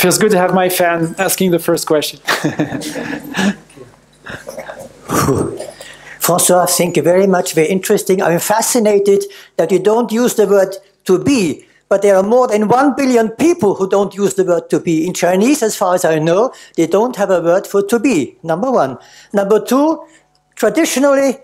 Feels good to have my fan asking the first question. François, thank you very much. Very interesting. I'm fascinated that you don't use the word to be, but there are more than 1 billion people who don't use the word to be. In Chinese, as far as I know, they don't have a word for to be, number one. Number two, traditionally,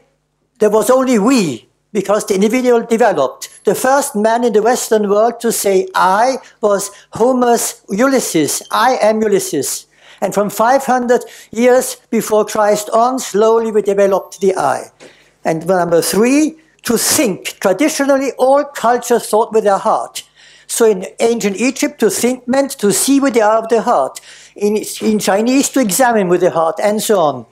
there was only we, because the individual developed. The first man in the Western world to say I was Homer's Ulysses. I am Ulysses. And from 500 years before Christ on, slowly we developed the I. And number three, to think. Traditionally, all cultures thought with their heart. So in ancient Egypt, to think meant to see with the eye of the heart. In Chinese, to examine with the heart, and so on.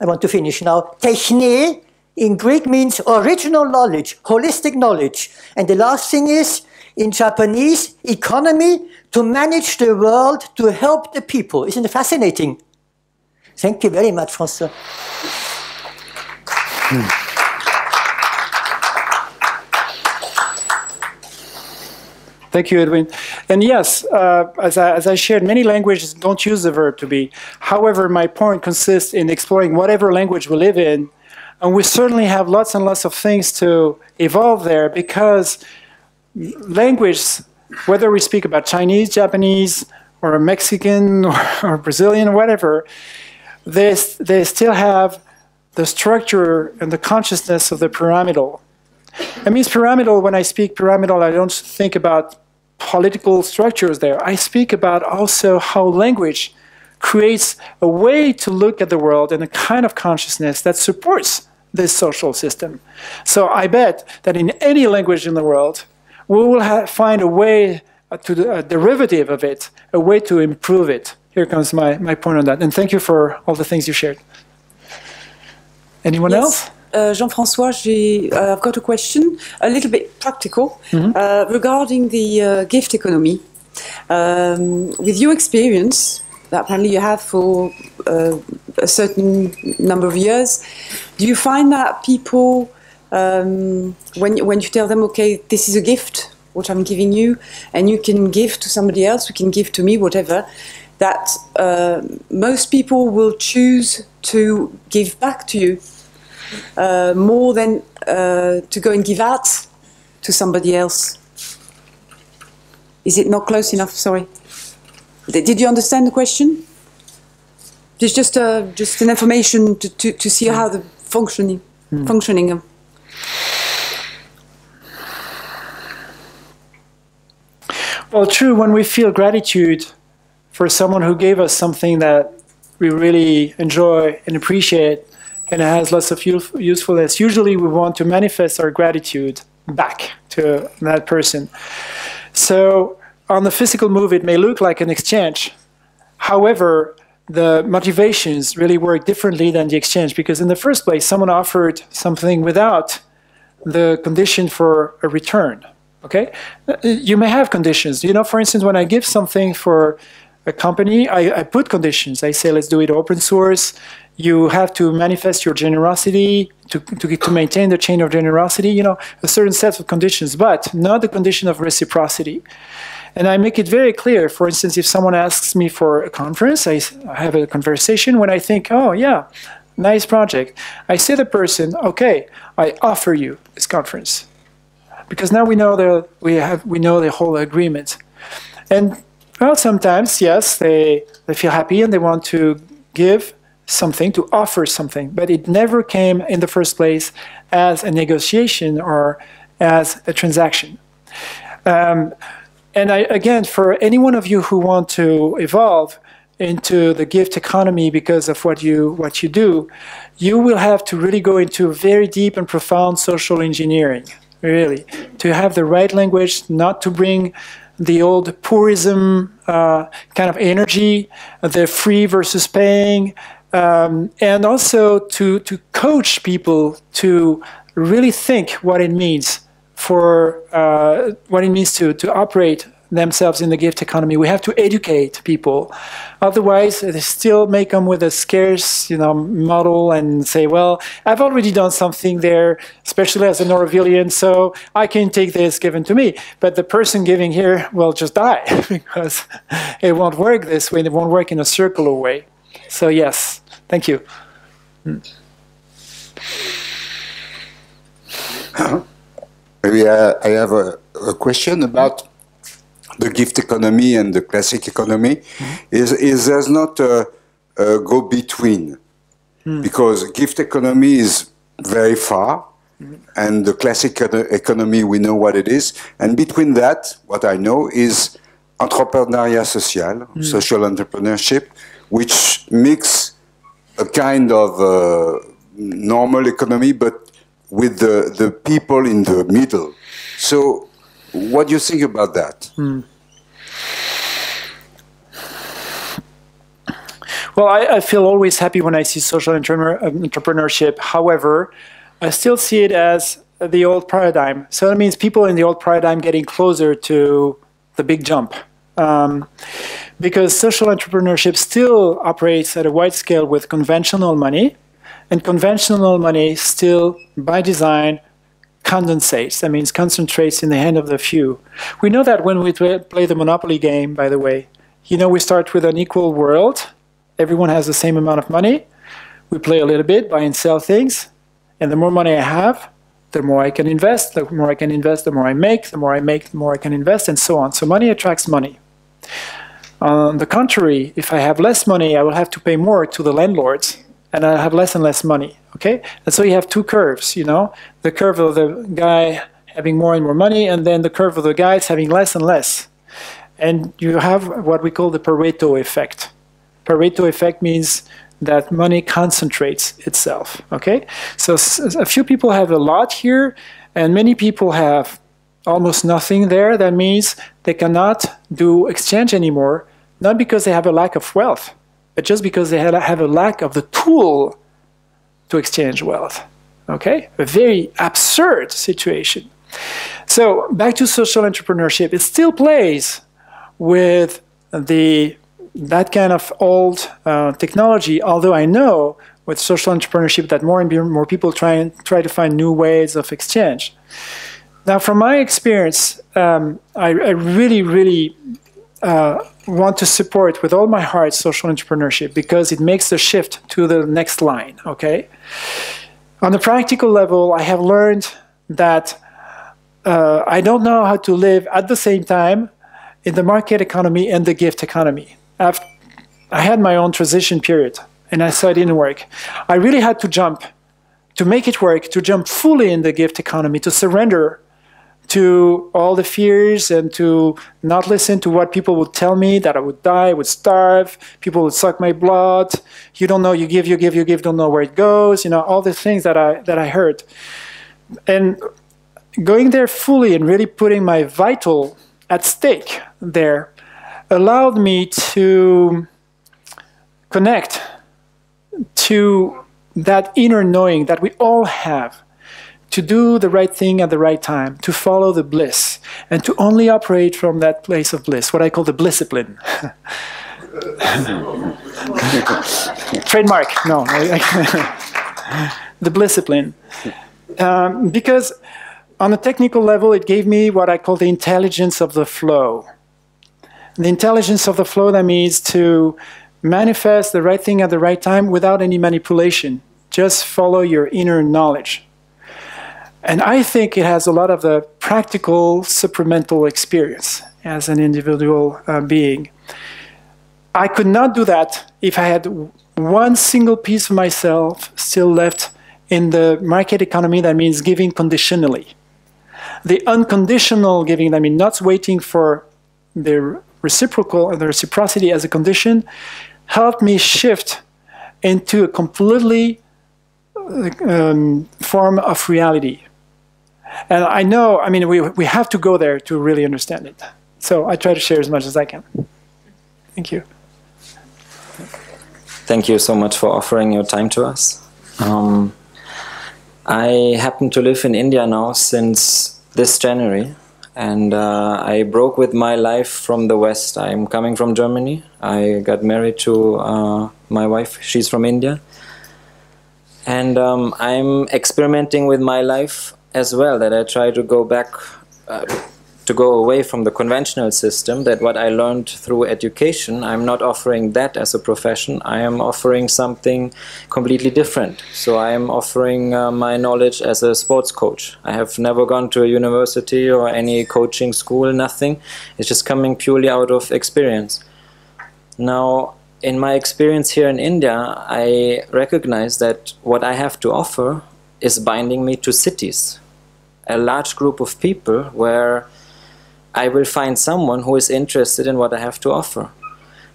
I want to finish now. Techne in Greek means original knowledge, holistic knowledge. And the last thing is, in Japanese, economy, to manage the world, to help the people. Isn't it fascinating? Thank you very much, François. Thank you, Edwin. And yes, as I shared, many languages don't use the verb to be. However, my point consists in exploring whatever language we live in, and we certainly have lots and lots of things to evolve there, because language, whether we speak about Chinese, Japanese, or Mexican, or Brazilian, or whatever, they still have the structure and the consciousness of the pyramidal. It means pyramidal. When I speak pyramidal, I don't think about political structures there. I speak about also how language creates a way to look at the world and a kind of consciousness that supports this social system. So I bet that in any language in the world, we will find a way to a derivative of it, a way to improve it. Here comes my point on that. And thank you for all the things you shared. Anyone else? Jean-François, I've got a question, a little bit practical, regarding the gift economy. With your experience that apparently you have for a certain number of years, do you find that people, when you tell them, okay, this is a gift, what I'm giving you, and you can give to somebody else, you can give to me, whatever, that most people will choose to give back to you? More than to go and give out to somebody else. Is it not close enough? Sorry. Did you understand the question? It's just an information to see how the functioning of. Well, true. When we feel gratitude for someone who gave us something that we really enjoy and appreciate, and it has lots of usefulness, usually we want to manifest our gratitude back to that person. So on the physical move, it may look like an exchange. However, the motivations really work differently than the exchange, because in the first place, someone offered something without the condition for a return. Okay? You may have conditions. You know, for instance, when I give something for a company, I put conditions. I say, let's do it open source. You have to manifest your generosity to maintain the chain of generosity, you know, a certain set of conditions, but not the condition of reciprocity. And I make it very clear, for instance, if someone asks me for a conference, I have a conversation when I think, oh yeah, nice project. I say to the person, okay, I offer you this conference. Because now we know the whole agreement. And well, sometimes, yes, they feel happy and they want to give something, to offer something, but it never came in the first place as a negotiation or as a transaction. And again, for any one of you who want to evolve into the gift economy because of what you do, you will have to really go into very deep and profound social engineering, really, to have the right language, not to bring the old purism kind of energy, the free versus paying, and also to coach people to really think what it means to operate themselves in the gift economy. We have to educate people. Otherwise, they still may come with a scarce, model and say, well, I've already done something there, especially as an Aurovillian, so I can take this given to me. But the person giving here will just die because it won't work this way. It won't work in a circular way. So yes, thank you. Maybe I have a question about the gift economy and the classic economy. Is there's not a go-between, because gift economy is very far, and the classic economy, we know what it is, and between that, what I know is entrepreneuriat social, social entrepreneurship, which mix a kind of normal economy, but with the people in the middle. So what do you think about that? Well, I feel always happy when I see social entrepreneurship. However, I still see it as the old paradigm. So that means people in the old paradigm getting closer to the big jump. Because social entrepreneurship still operates at a wide scale with conventional money, and conventional money still, by design, condensates. That means concentrates in the hand of the few. We know that when we play the Monopoly game, by the way. We start with an equal world. Everyone has the same amount of money. We play a little bit, buy and sell things. And the more money I have, the more I can invest. The more I can invest, the more I make. The more I make, the more I can invest, and so on. So money attracts money. On the contrary, if I have less money, I will have to pay more to the landlords, and I have less and less money, okay? And so you have two curves, the curve of the guy having more and more money, and then the curve of the guys having less and less. And you have what we call the Pareto effect. Pareto effect means that money concentrates itself, okay? So a few people have a lot here, and many people have almost nothing there. That means they cannot do exchange anymore, not because they have a lack of wealth, but just because they have a lack of the tool to exchange wealth, okay? A very absurd situation. So back to social entrepreneurship, it still plays with that kind of old technology, although I know with social entrepreneurship that more and more people try to find new ways of exchange. Now, from my experience, I really, really want to support with all my heart social entrepreneurship because it makes the shift to the next line, okay? On the practical level, I have learned that I don't know how to live at the same time in the market economy and the gift economy. I had my own transition period, and so it didn't work. I really had to jump, to make it work, to jump fully in the gift economy, to surrender to all the fears and to not listen to what people would tell me, that I would die, I would starve, people would suck my blood, you don't know, you give, don't know where it goes, all the things that I heard. And going there fully and really putting my vital at stake there allowed me to connect to that inner knowing that we all have, to do the right thing at the right time, to follow the bliss, and to only operate from that place of bliss, what I call the blisscipline. Trademark, no. The blisscipline. Because on a technical level, it gave me what I call the intelligence of the flow. The intelligence of the flow, that means to manifest the right thing at the right time without any manipulation. Just follow your inner knowledge. And I think it has a lot of the practical, supplemental experience as an individual being. I could not do that if I had one single piece of myself still left in the market economy, that means giving conditionally. The unconditional giving, that means not waiting for the reciprocal, the reciprocity as a condition, helped me shift into a completely form of reality. And I know, we have to go there to really understand it. So I try to share as much as I can. Thank you. Thank you so much for offering your time to us. I happen to live in India now since this January. and I broke with my life from the West. I'm coming from Germany. I got married to my wife. She's from India. And I'm experimenting with my life as well, that I try to go back, to go away from the conventional system, that what I learned through education, I'm not offering that as a profession. I am offering something completely different. So I am offering my knowledge as a sports coach. I have never gone to a university or any coaching school, nothing. It's just coming purely out of experience. Now, in my experience here in India, I recognize that what I have to offer is binding me to cities, a large group of people where I will find someone who is interested in what I have to offer.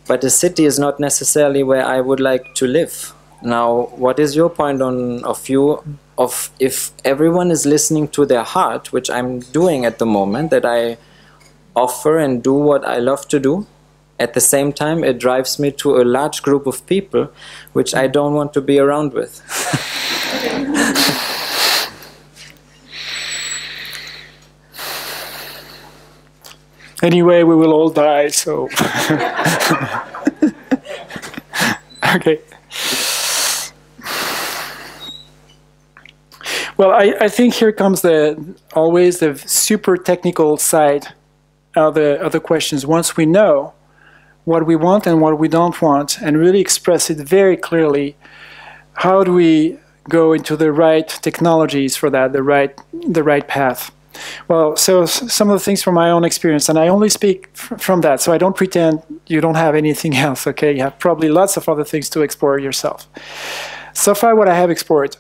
But the city is not necessarily where I would like to live. Now, what is your point of view of if everyone is listening to their heart, which I'm doing at the moment, that I offer and do what I love to do? At the same time, it drives me to a large group of people which I don't want to be around with. Anyway, we will all die, so... Okay. Well, I think here comes always the super technical side of the questions. Once we know what we want and what we don't want, and really express it very clearly. How do we go into the right technologies for that, the right path? Well, so some of the things from my own experience, and I only speak from that, so I don't pretend you don't have anything else, okay? You have probably lots of other things to explore yourself. So far, what I have explored.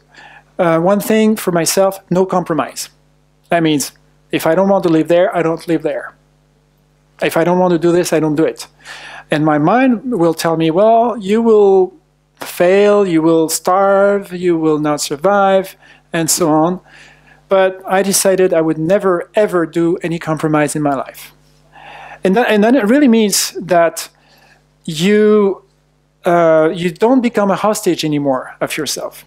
One thing for myself, no compromise. That means if I don't want to live there, I don't live there. If I don't want to do this, I don't do it. And my mind will tell me, well, you will fail, you will starve, you will not survive, and so on. But I decided I would never, ever do any compromise in my life. And then it really means that you don't become a hostage anymore of yourself.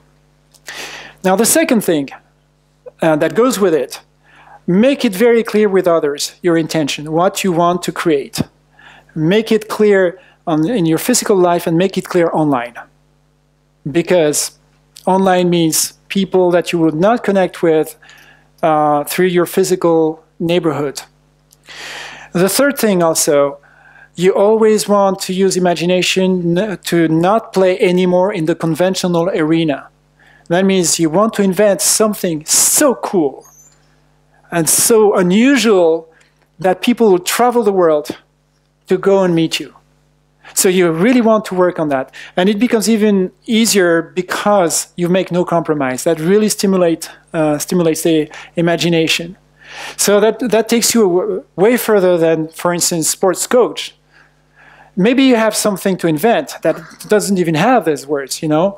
Now, the second thing that goes with it, make it very clear with others, your intention, what you want to create. Make it clear in your physical life and make it clear online. Because online means people that you would not connect with through your physical neighborhood. The third thing also, you always want to use imagination to not play anymore in the conventional arena. That means you want to invent something so cool and so unusual that people will travel the world to go and meet you. So you really want to work on that. And it becomes even easier because you make no compromise. That really stimulates the imagination. So that takes you way further than, for instance, sports coach. Maybe you have something to invent that doesn't even have those words, you know,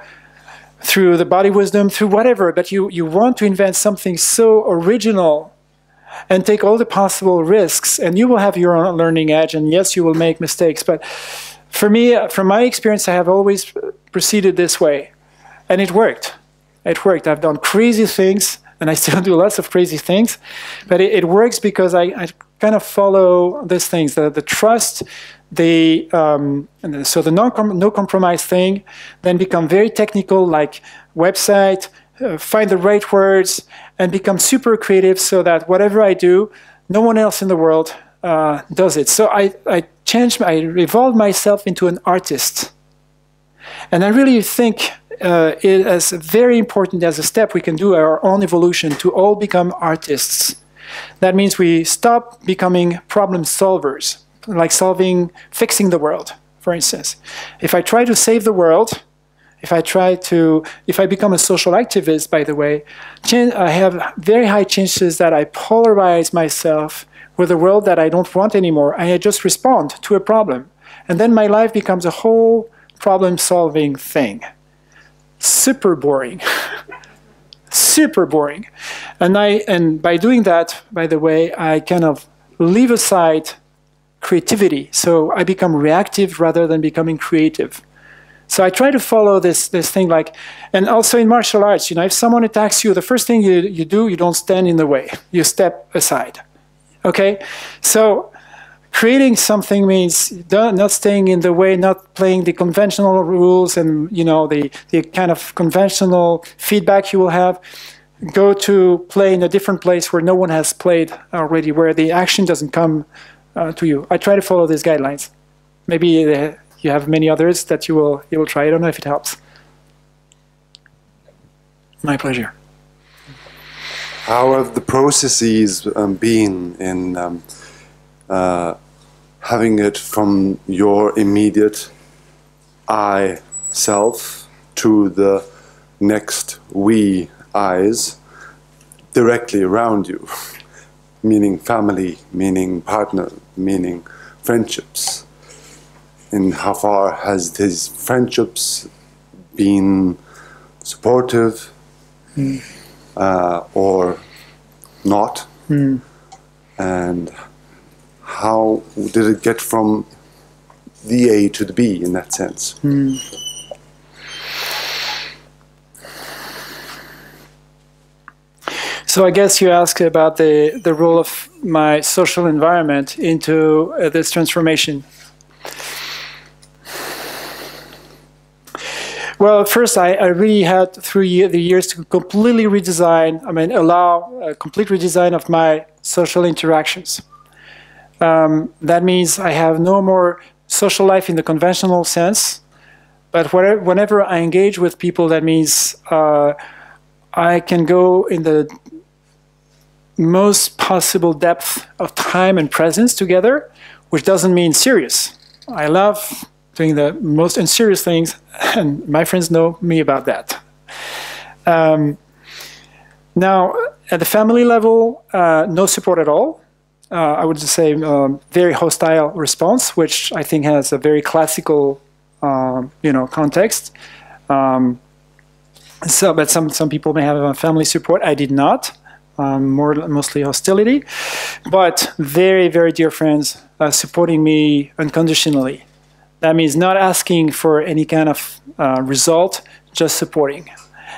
through the body wisdom, through whatever, but you want to invent something so original and take all the possible risks, and you will have your own learning edge, and yes, you will make mistakes. But for me, from my experience, I have always proceeded this way, and it worked. It worked. I've done crazy things, and I still do lots of crazy things, but it works because I kind of follow these things, the trust, so the no compromise thing, then become very technical, like website, find the right words and become super creative so that whatever I do, no one else in the world does it. So I evolved myself into an artist. And I really think it is very important as a step we can do our own evolution to all become artists. That means we stop becoming problem solvers, like fixing the world, for instance. If I try to save the world, if I become a social activist, by the way, I have very high chances that I polarize myself with a world that I don't want anymore, and I just respond to a problem. And then my life becomes a whole problem-solving thing. Super boring. Super boring. And by doing that, by the way, I kind of leave aside creativity. So I become reactive rather than becoming creative. So I try to follow this thing like, and also in martial arts, you know, if someone attacks you, the first thing you do, you don't stand in the way. You step aside. Okay, so creating something means not staying in the way, not playing the conventional rules and, you know, the kind of conventional feedback you will have. Go to play in a different place where no one has played already, where the action doesn't come to you. I try to follow these guidelines. Maybe you have many others that you will try. I don't know if it helps. My pleasure. How have the processes been in having it from your immediate I self to the next we eyes directly around you, meaning family, meaning partner, meaning friendships? And how far has these friendships been supportive or not? And how did it get from the A to the B in that sense? So I guess you asked about the role of my social environment into this transformation. Well, first, I really had, through the years, to completely redesign, I mean, allow a complete redesign of my social interactions. That means I have no more social life in the conventional sense, but whenever I engage with people, that means I can go in the most possible depth of time and presence together, which doesn't mean serious. I love doing the most unserious things, and my friends know me about that. Now, at the family level, no support at all. I would just say very hostile response, which I think has a very classical, you know, context. But some people may have a family support. I did not. Mostly hostility, but very, very dear friends supporting me unconditionally. That means not asking for any kind of result, just supporting.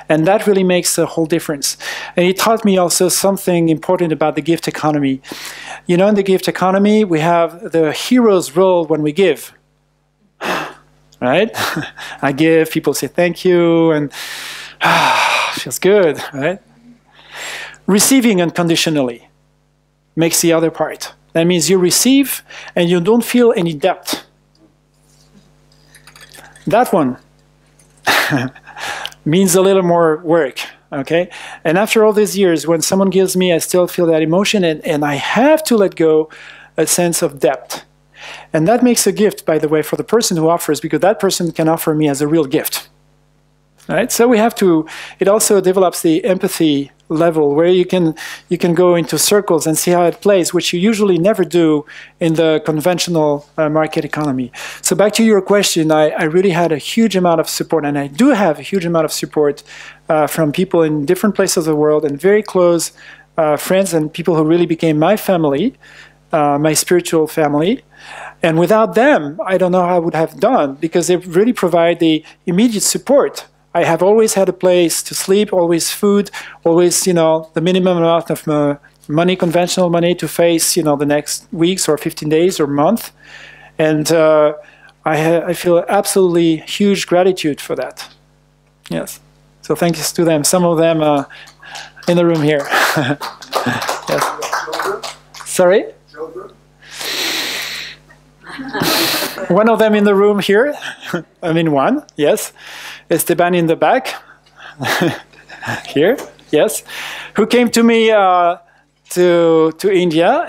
And that really makes a whole difference. And it taught me also something important about the gift economy. You know, in the gift economy, we have the hero's role when we give, right? I give, people say thank you, and feels good, right? Receiving unconditionally makes the other part. That means you receive and you don't feel any debt. That one means a little more work, okay? And after all these years, when someone gives me, I still feel that emotion, and I have to let go a sense of debt. And that makes a gift, by the way, for the person who offers, because that person can offer me as a real gift. All right? So we have to, it also develops the empathy level where you can go into circles and see how it plays, which you usually never do in the conventional market economy. So back to your question, I really had a huge amount of support, and I do have a huge amount of support from people in different places of the world, and very close friends and people who really became my family, my spiritual family. And without them, I don't know how I would have done, because they really provide the immediate support. I have always had a place to sleep, always food, always, you know, the minimum amount of money, conventional money, to face, you know, the next weeks or 15 days or month. And I feel absolutely huge gratitude for that. Yes. So thanks to them. Some of them in the room here. Yes. Sorry? Children? One of them in the room here. I mean, one, yes. Esteban in the back, here, yes, who came to me to India,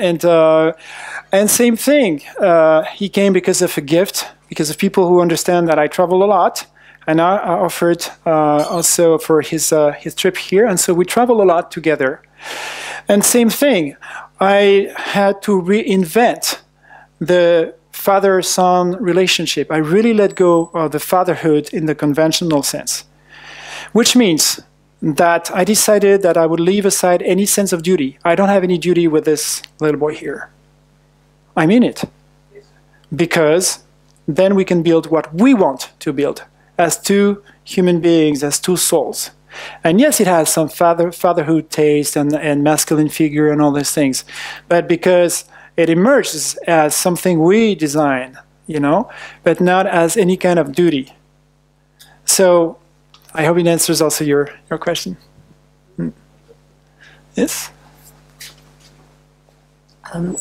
and same thing. He came because of a gift, because of people who understand that I travel a lot, and I offered also for his trip here, and so we travel a lot together. And same thing, I had to reinvent the father-son relationship. I really let go of the fatherhood in the conventional sense, which means that I decided that I would leave aside any sense of duty. I don't have any duty with this little boy here. I mean it, because then we can build what we want to build as two human beings, as two souls. And yes, it has some fatherhood taste and masculine figure and all these things, but because it emerges as something we design, you know, but not as any kind of duty. So I hope it answers also your question. Yes?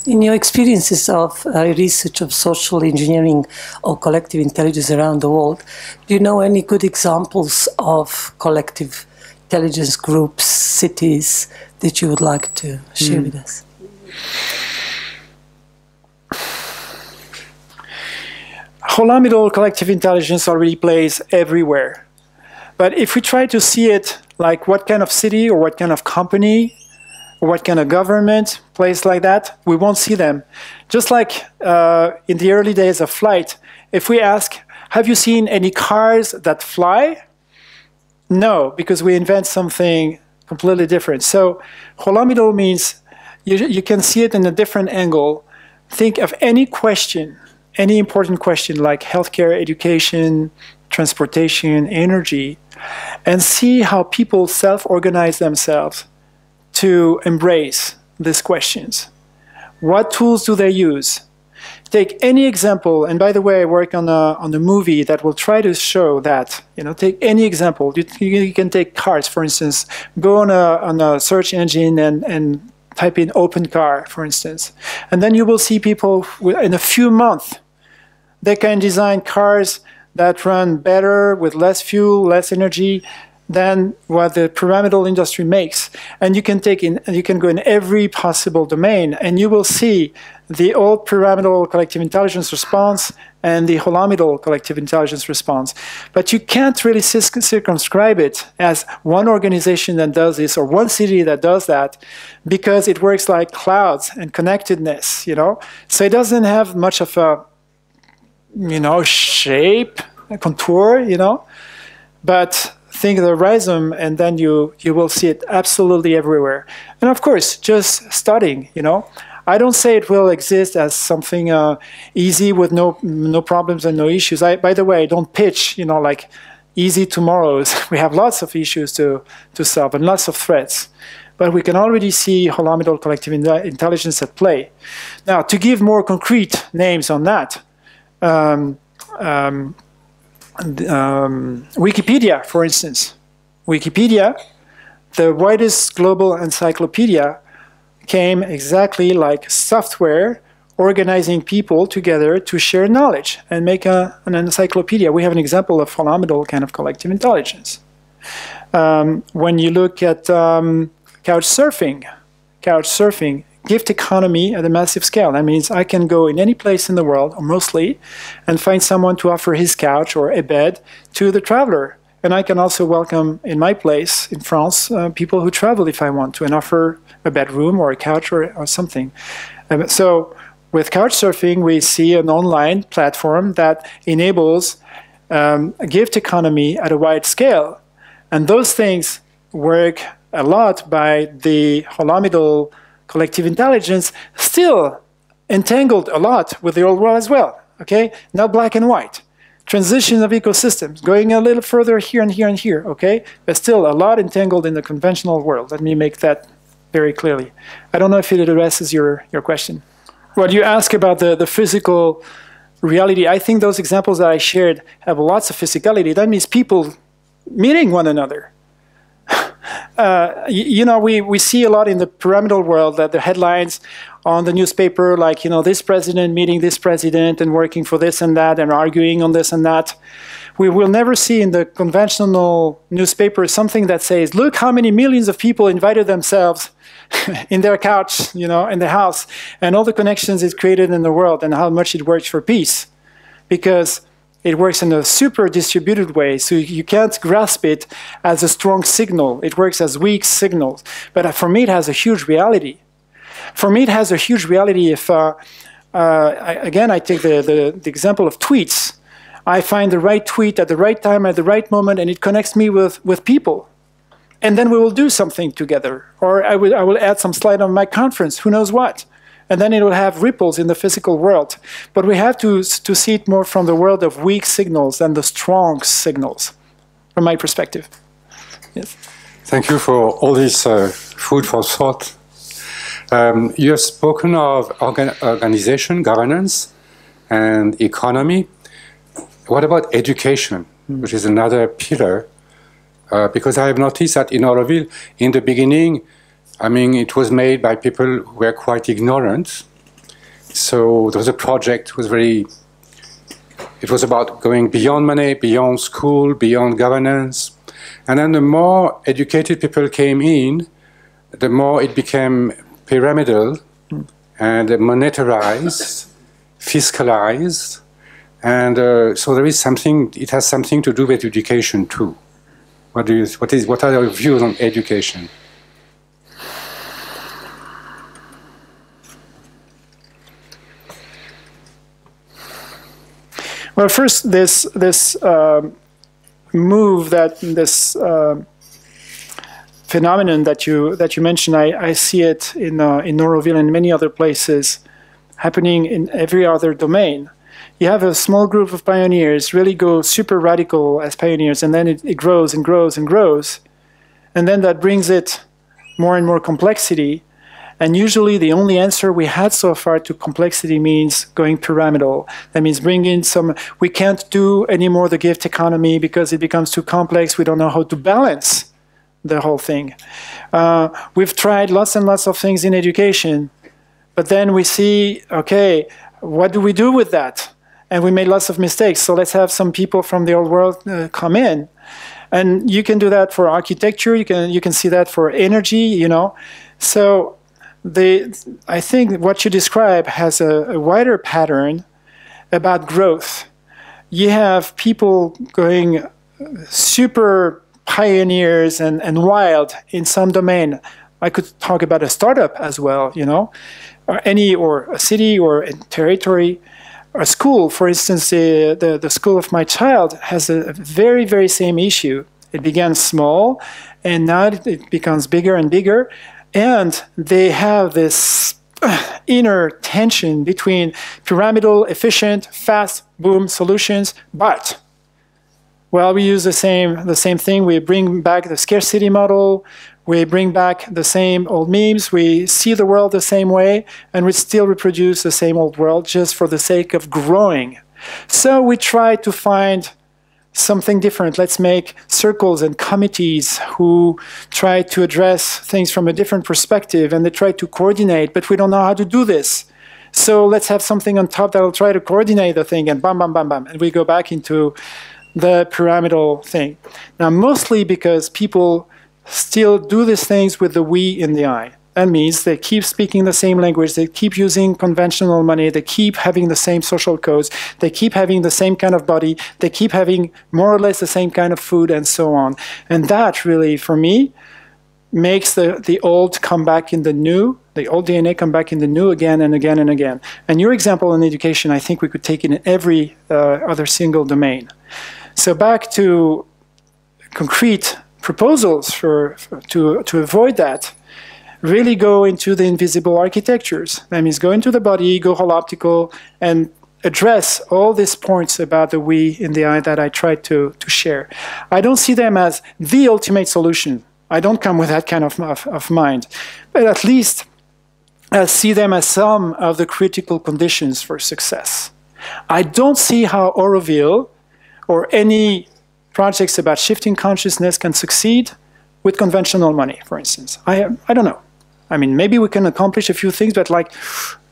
In your experiences of research of social engineering or collective intelligence around the world, do you know any good examples of collective intelligence groups, cities, that you would like to share with us? Holacracy collective intelligence already plays everywhere. But if we try to see it like what kind of city or what kind of company, what kind of government, place like that, we won't see them. Just like in the early days of flight, if we ask, have you seen any cars that fly? No, because we invent something completely different. So Holacracy means you can see it in a different angle. Think of any question, any important question like healthcare, education, transportation, energy, and see how people self-organize themselves to embrace these questions. What tools do they use? Take any example, and by the way, I work on a movie that will try to show that, you know, take any example. You can take cars, for instance. Go on a search engine and type in open car, for instance. And then you will see people in a few months, they can design cars that run better with less fuel, less energy, than what the pyramidal industry makes. And you can take in, you can go in every possible domain, and you will see the old pyramidal collective intelligence response and the holacracy collective intelligence response. But you can't really circumscribe it as one organization that does this or one city that does that, because it works like clouds and connectedness, you know? So it doesn't have much of a, you know, shape, a contour, you know? But think of the rhizome, and then you will see it absolutely everywhere. And of course, just studying, you know. I don't say it will exist as something easy with no problems and no issues. By the way, I don't pitch, you know, like easy tomorrows. We have lots of issues to solve and lots of threats. But we can already see holacracy collective intelligence at play. Now, to give more concrete names on that, Wikipedia, for instance. Wikipedia, the widest global encyclopedia, came exactly like software organizing people together to share knowledge and make an encyclopedia. We have an example of phenomenal kind of collective intelligence. When you look at couchsurfing, gift economy at a massive scale. That means I can go in any place in the world, or mostly, and find someone to offer his couch or a bed to the traveler. And I can also welcome in my place, in France, people who travel if I want to, and offer a bedroom or a couch or something. So with couchsurfing, we see an online platform that enables a gift economy at a wide scale. And those things work a lot by the holacracy collective intelligence, still entangled a lot with the old world as well, okay? Not black and white. Transition of ecosystems, going a little further here and here and here, okay? But still a lot entangled in the conventional world. Let me make that very clearly. I don't know if it addresses your question. What you ask about the physical reality, I think those examples that I shared have lots of physicality. That means people meeting one another. You know, we see a lot in the pyramidal world that the headlines on the newspaper, like, you know, this president meeting this president and working for this and that and arguing on this and that. We will never see in the conventional newspaper something that says, look how many millions of people invited themselves in their couch, you know, in the house, and all the connections it created in the world and how much it works for peace. Because it works in a super distributed way, so you can't grasp it as a strong signal. It works as weak signals. But for me, it has a huge reality. For me, it has a huge reality if, again, I take the example of tweets. I find the right tweet at the right time, at the right moment, and it connects me with people. And then we will do something together. Or I will add some slide on my conference, who knows what. And then it will have ripples in the physical world. But we have to see it more from the world of weak signals than the strong signals, from my perspective. Yes. Thank you for all this food for thought. You have spoken of organization, governance, and economy. What about education, which is another pillar? Because I have noticed that in Auroville, in the beginning, I mean, it was made by people who were quite ignorant. So there was a project was very, it was about going beyond money, beyond school, beyond governance. And then the more educated people came in, the more it became pyramidal and monetarized, fiscalized. And so there is something, it has something to do with education too. What do you, what are your views on education? Well, first, this phenomenon that you mentioned, I see it in Auroville and many other places, happening in every other domain. You have a small group of pioneers really go super radical as pioneers, and then it grows and grows and grows, and then that brings it more and more complexity. And usually the only answer we had so far to complexity means going pyramidal. That means bringing some, we can't do anymore the gift economy because it becomes too complex. We don't know how to balance the whole thing. We've tried lots and lots of things in education, but then we see, okay, what do we do with that? And we made lots of mistakes. So let's have some people from the old world come in. And you can do that for architecture. You can see that for energy, you know. So I think what you describe has a wider pattern about growth. You have people going super pioneers and wild in some domain. I could talk about a startup as well, you know, or a city or a territory. A school, for instance, the school of my child has a very, very same issue. It began small and now it becomes bigger and bigger. And they have this inner tension between pyramidal, efficient, fast, boom solutions, but, well, we use the same thing. We bring back the scarcity model. We bring back the same old memes. We see the world the same way, and we still reproduce the same old world just for the sake of growing. So we try to find something different. Let's make circles and committees who try to address things from a different perspective, and they try to coordinate, but we don't know how to do this. So let's have something on top that will try to coordinate the thing, and bam, bam, bam, bam, and we go back into the pyramidal thing. Now, mostly because people still do these things with the we in the I. That means they keep speaking the same language, they keep using conventional money, they keep having the same social codes, they keep having the same kind of body, they keep having more or less the same kind of food and so on. And that really, for me, makes the old come back in the new, the old DNA come back in the new again and again and again. And your example in education, I think we could take in every other single domain. So back to concrete proposals to avoid that. Really go into the invisible architectures. That means go into the body, go holoptical, and address all these points about the we in the I that I tried to share. I don't see them as the ultimate solution. I don't come with that kind of mind. But at least I see them as some of the critical conditions for success. I don't see how Auroville or any projects about shifting consciousness can succeed with conventional money, for instance. I don't know. I mean, maybe we can accomplish a few things, but like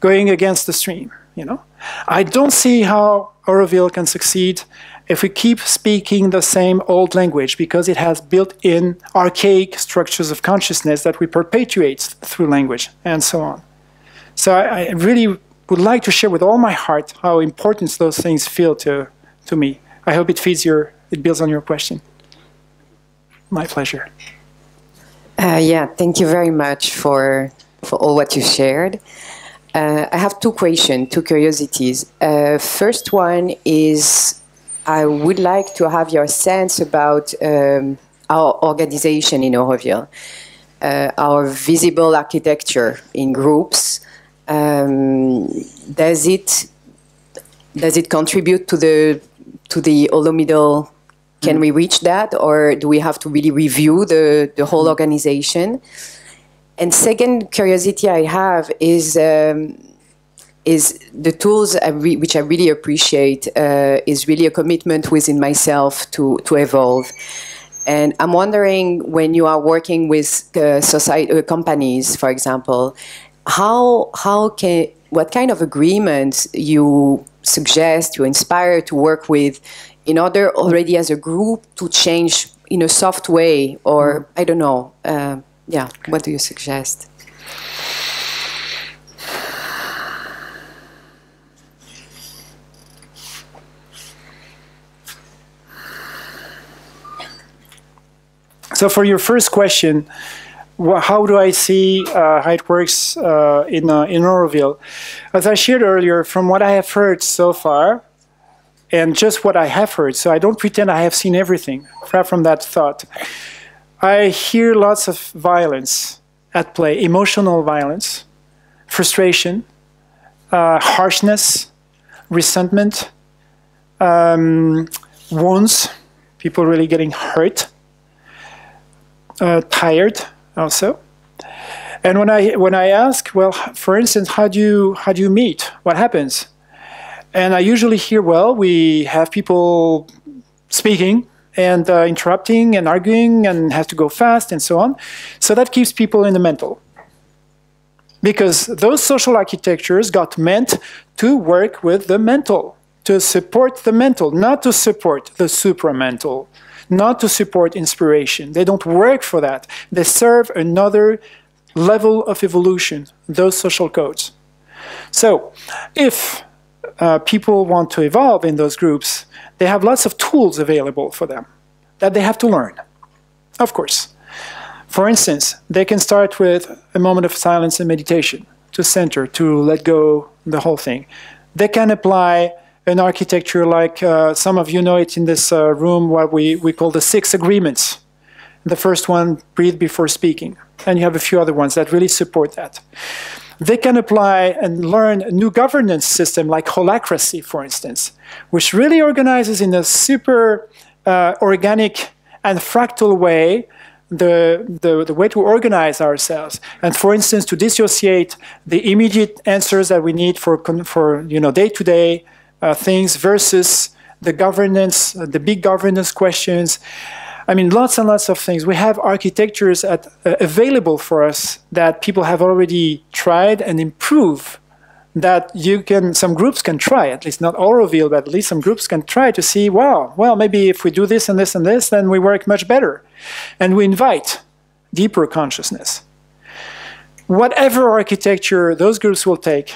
going against the stream, you know? I don't see how Auroville can succeed if we keep speaking the same old language, because it has built-in archaic structures of consciousness that we perpetuate through language, and so on. So I really would like to share with all my heart how important those things feel to me. I hope it builds on your question. My pleasure. Yeah, thank you very much for all what you shared. I have two questions, two curiosities. First one is, I would like to have your sense about our organization in Auroville, our visible architecture in groups. Does it contribute to the Holacracy Can we reach that, or do we have to really review the whole organization? And second curiosity I have is the tools which I really appreciate is really a commitment within myself to evolve. And I'm wondering, when you are working with companies, for example, what kind of agreements you suggest, you inspire to work with, in order already as a group to change in a soft way, or I don't know, yeah, what do you suggest? So for your first question, how do I see how it works in Auroville? As I shared earlier, from what I have heard so far, and just what I have heard, so I don't pretend I have seen everything, far from that thought. I hear lots of violence at play, emotional violence, frustration, harshness, resentment, wounds, people really getting hurt, tired also. And when I ask, well, for instance, how do you meet? What happens? And I usually hear, well, we have people speaking and interrupting and arguing and have to go fast and so on. So that keeps people in the mental. Because those social architectures got meant to work with the mental, to support the mental, not to support the supramental, not to support inspiration. They don't work for that. They serve another level of evolution, those social codes. So if people want to evolve in those groups, they have lots of tools available for them that they have to learn, of course. For instance, they can start with a moment of silence and meditation to center, to let go the whole thing. They can apply an architecture like some of you know it in this room, what we call the 6 agreements. The first one, breathe before speaking, and you have a few other ones that really support that. They can apply and learn a new governance system like Holacracy, for instance, which really organizes in a super organic and fractal way the way to organize ourselves. And for instance, to dissociate the immediate answers that we need for you know, day-to-day things versus the governance, the big governance questions. I mean, lots and lots of things. We have architectures available for us that people have already tried and improved, that some groups can try, at least not Auroville, but at least some groups can try to see, wow, well, maybe if we do this and this and this, then we work much better. And we invite deeper consciousness. Whatever architecture those groups will take,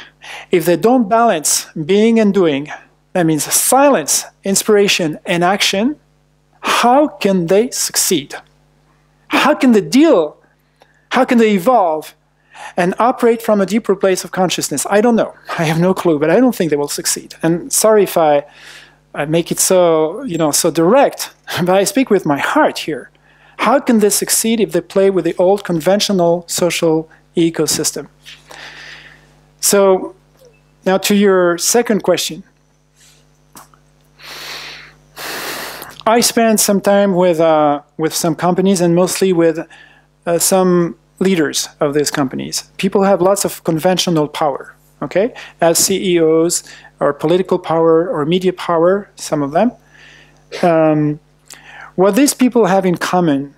if they don't balance being and doing, that means silence, inspiration, and action, how can they succeed? How can they deal? How can they evolve and operate from a deeper place of consciousness? I don't know. I have no clue, but I don't think they will succeed. And sorry if I make it so, you know, so direct, but I speak with my heart here. How can they succeed if they play with the old conventional social ecosystem? So now to your second question. I spent some time with some companies, and mostly with some leaders of these companies. People have lots of conventional power, okay? As CEOs, or political power, or media power, some of them. What these people have in common,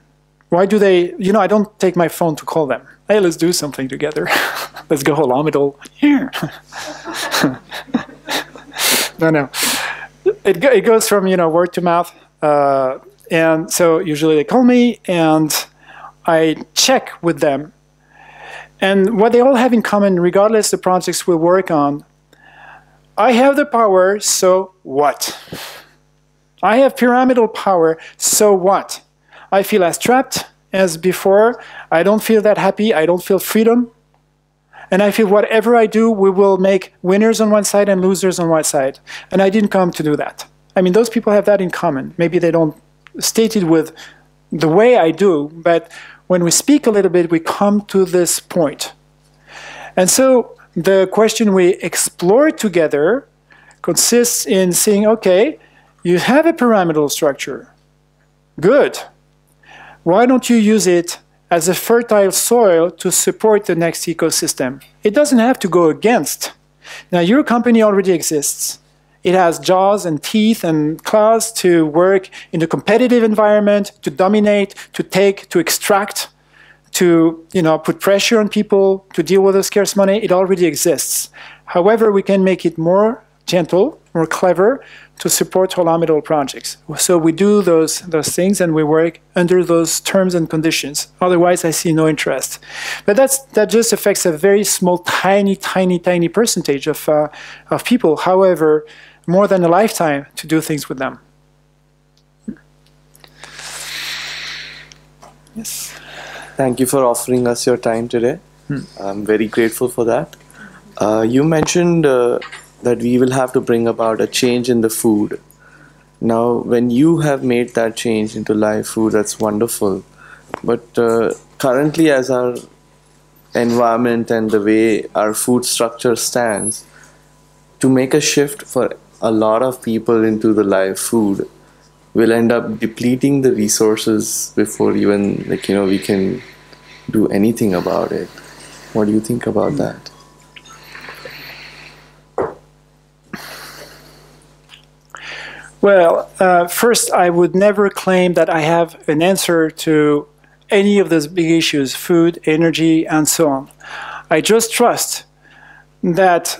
why do they, you know, I don't take my phone to call them. Hey, let's do something together. Let's go Holacracy here. No. It goes from, you know, word to mouth. And so usually they call me and I check with them. And what they all have in common, regardless the projects we work on, I have the power, so what? I have pyramidal power, so what? I feel as trapped as before. I don't feel that happy. I don't feel freedom. And I feel whatever I do, we will make winners on one side and losers on one side. And I didn't come to do that. I mean, those people have that in common. Maybe they don't state it with the way I do, but when we speak a little bit, we come to this point. And so the question we explore together consists in seeing, okay, you have a pyramidal structure. Good. Why don't you use it as a fertile soil to support the next ecosystem? It doesn't have to go against. Now, your company already exists. It has jaws and teeth and claws to work in a competitive environment, to dominate, to take, to extract, to put pressure on people, to deal with the scarce money. It already exists. However, we can make it more gentle, more clever, to support Holacracy projects. So we do those things and we work under those terms and conditions. Otherwise, I see no interest. But that just affects a very small, tiny, tiny, tiny percentage of people. However, more than a lifetime to do things with them. Yes. Thank you for offering us your time today. I'm very grateful for that. You mentioned that we will have to bring about a change in the food. Now, when you have made that change into live food, that's wonderful. But currently, as our environment and the way our food structure stands, to make a shift for a lot of people into the live food, we'll end up depleting the resources before even we can do anything about it. What do you think about that? Well, first, I would never claim that I have an answer to any of those big issues, food, energy, and so on. I just trust that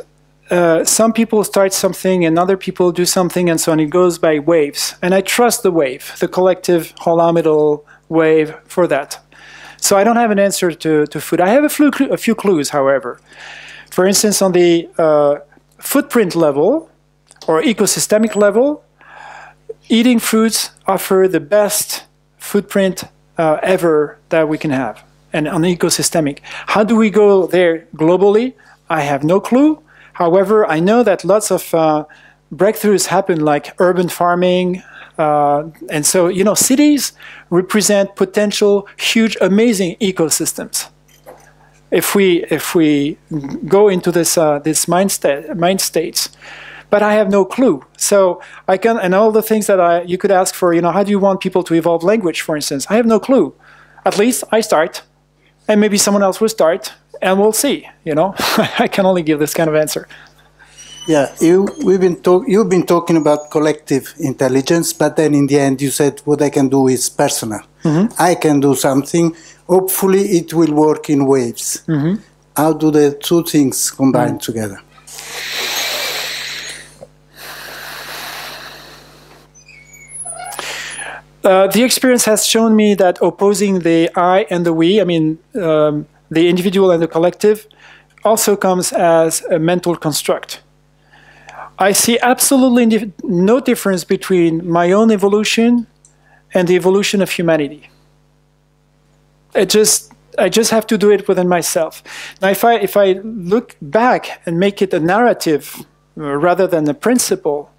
some people start something and other people do something and so on. It goes by waves. And I trust the wave, the collective Holacracy wave for that. So I don't have an answer to food. I have a few clues, however. For instance, on the footprint level or ecosystemic level, eating fruits offer the best footprint ever that we can have, and on ecosystemic. How do we go there globally? I have no clue. However, I know that lots of breakthroughs happen, like urban farming, and so cities represent potential huge, amazing ecosystems. If we go into this mind states. But I have no clue. So I can, and all the things that you could ask for, how do you want people to evolve language, for instance? I have no clue. At least I start, and maybe someone else will start, and we'll see, I can only give this kind of answer. Yeah, you've been talking about collective intelligence, but then in the end you said what I can do is personal. Mm-hmm. I can do something. Hopefully it will work in waves. Mm-hmm. How do the two things combine mm-hmm. together? The experience has shown me that opposing the I and the we, the individual and the collective, also comes as a mental construct. I see absolutely no difference between my own evolution and the evolution of humanity. I just have to do it within myself. Now, if I look back and make it a narrative rather than a principle,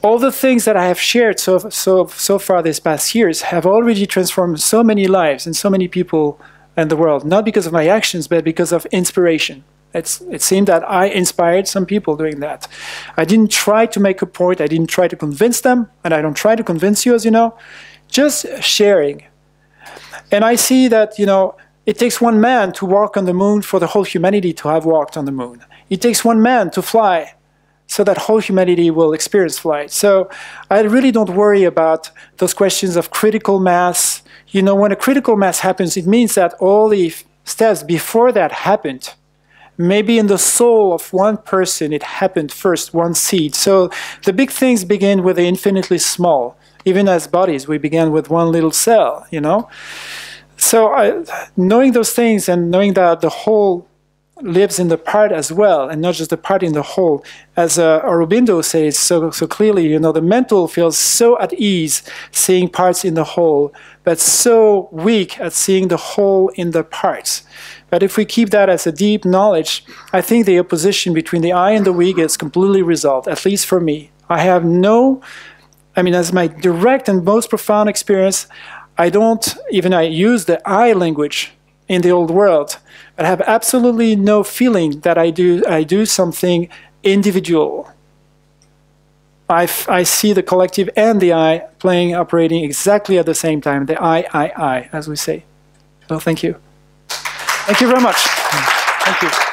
all the things that I have shared so far these past years have already transformed so many lives and so many people in the world, not because of my actions, but because of inspiration. It seemed that I inspired some people doing that. I didn't try to make a point. I didn't try to convince them, and I don't try to convince you, as you know. Just sharing. And I see that, it takes one man to walk on the moon for the whole humanity to have walked on the moon. It takes one man to fly, so that whole humanity will experience flight. So I really don't worry about those questions of critical mass. When a critical mass happens, it means that all the steps before that happened. Maybe in the soul of one person, it happened first, one seed. So the big things begin with the infinitely small. Even as bodies, we began with one little cell, So knowing those things and knowing that the whole lives in the part as well, and not just the part in the whole. As Aurobindo says so clearly, the mental feels so at ease seeing parts in the whole, but so weak at seeing the whole in the parts. But if we keep that as a deep knowledge, I think the opposition between the I and the we gets completely resolved, at least for me. I have no, as my direct and most profound experience, I use the I language in the old world, but I have absolutely no feeling that I do something individual. I see the collective and the I playing, operating exactly at the same time, the I, as we say. So thank you. Thank you very much. Thank you.